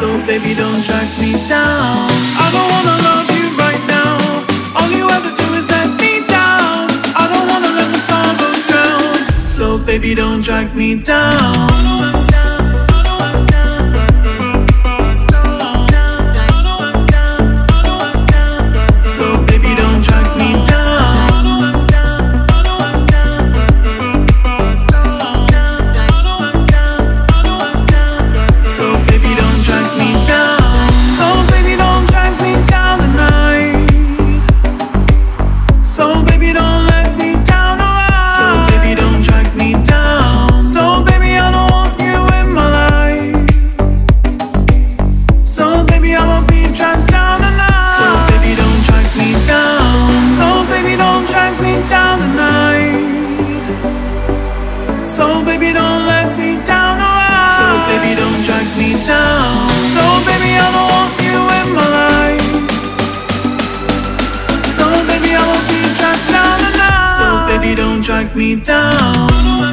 so baby don't track me down. I don't wanna love you right now, all you ever do is let me down. I don't wanna let the sorrow drown, so baby don't track me down. So baby don't let me down, alright. So baby don't drag me down. So baby I don't want you in my life. So baby I won't be dragged down tonight. So baby don't drag me down.